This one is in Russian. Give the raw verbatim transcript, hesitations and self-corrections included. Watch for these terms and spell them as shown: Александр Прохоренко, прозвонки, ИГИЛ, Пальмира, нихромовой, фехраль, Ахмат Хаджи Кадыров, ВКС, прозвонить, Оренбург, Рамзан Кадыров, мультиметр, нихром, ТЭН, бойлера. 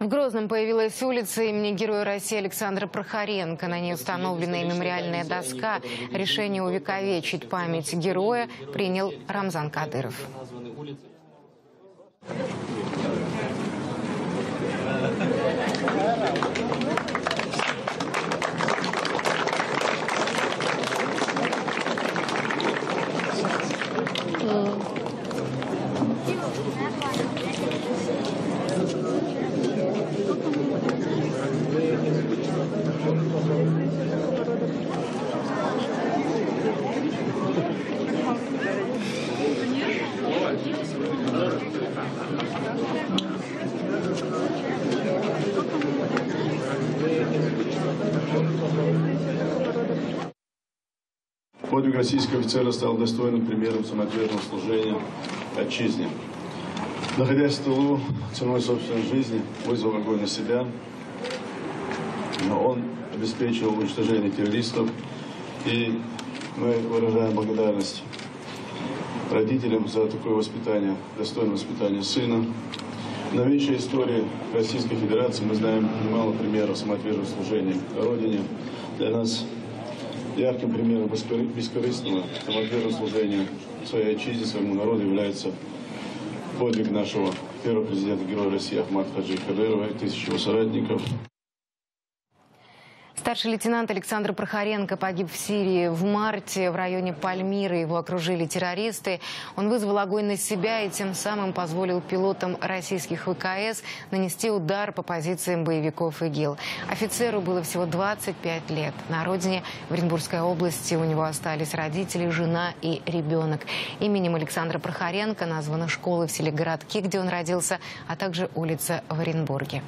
В Грозном появилась улица имени Героя России Александра Прохоренко. На ней установлена мемориальная доска. Решение увековечить память героя принял Рамзан Кадыров. Подвиг российского офицера стал достойным примером самоотверженного служения отчизне. Находясь в тылу ценой собственной жизни, вызвал огонь на себя, но он обеспечивал уничтожение террористов, и мы выражаем благодарность родителям за такое воспитание, достойное воспитание сына. В новейшей истории Российской Федерации мы знаем немало примеров самоотверженного служения Родине. Для нас ярким примером бескорыстного самоотверженного служения своей отчизне, своему народу является подвиг нашего первого президента Героя России Ахмата Хаджи Кадырова и тысяч его соратников. Старший лейтенант Александр Прохоренко погиб в Сирии в марте в районе Пальмиры. Его окружили террористы. Он вызвал огонь на себя и тем самым позволил пилотам российских ВКС нанести удар по позициям боевиков ИГИЛ. Офицеру было всего двадцать пять лет. На родине, в Оренбургской области, у него остались родители, жена и ребенок. Именем Александра Прохоренко названы школы в селе Городки, где он родился, а также улица в Оренбурге.